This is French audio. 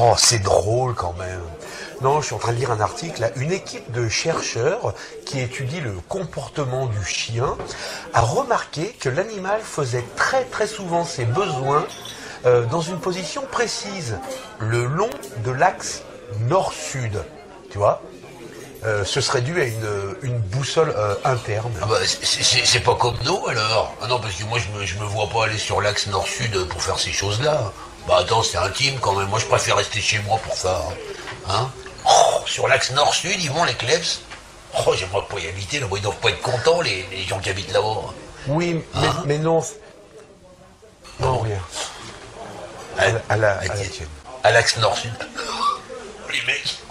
Oh, c'est drôle quand même. Non, je suis en train de lire un article. Là. Une équipe de chercheurs qui étudie le comportement du chien a remarqué que l'animal faisait très souvent ses besoins dans une position précise, le long de l'axe nord-sud. Tu vois ? Ce serait dû à une boussole interne. Ah bah, c'est pas comme nous alors. Ah non, parce que moi je me vois pas aller sur l'axe nord-sud pour faire ces choses-là. Bah attends, c'est intime quand même. Moi je préfère rester chez moi pour ça. Hein, oh, sur l'axe nord-sud, ils vont les kleps. Oh, j'aimerais pas y habiter là-bas. Ils doivent pas être contents les gens qui habitent là-bas. Oui, hein? mais non. Non, rien. À l'axe nord-sud. Les mecs.